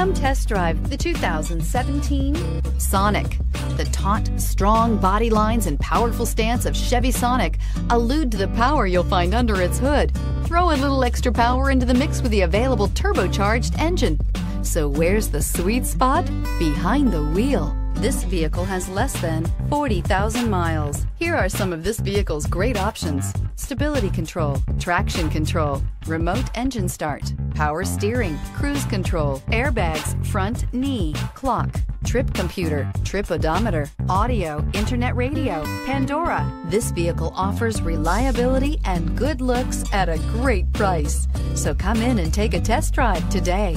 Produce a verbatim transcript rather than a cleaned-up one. Come test drive the two thousand seventeen Sonic. The taut, strong body lines and powerful stance of Chevy Sonic allude to the power you'll find under its hood. Throw a little extra power into the mix with the available turbocharged engine. So where's the sweet spot? Behind the wheel. This vehicle has less than forty thousand miles. Here are some of this vehicle's great options: stability control, traction control, remote engine start, power steering, cruise control, airbags, front knee, clock, trip computer, trip odometer, audio, internet radio, Pandora. This vehicle offers reliability and good looks at a great price. So come in and take a test drive today.